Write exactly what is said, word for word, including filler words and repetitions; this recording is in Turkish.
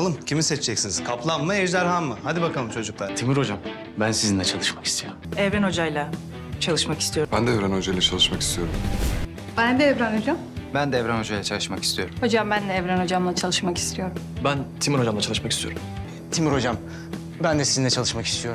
bakalım kimi seçeceksiniz? Kaplan mı, ejderha mı? Hadi bakalım çocuklar. Timur hocam, ben sizinle çalışmak istiyorum. Evren hocayla çalışmak istiyorum. Ben de Evren hocayla çalışmak istiyorum. Ben de Evren hocam. Ben de Evren hocayla çalışmak istiyorum. Hocam ben de Evren hocamla çalışmak istiyorum. Ben Timur hocamla çalışmak istiyorum. Timur hocam, ben de sizinle çalışmak istiyorum.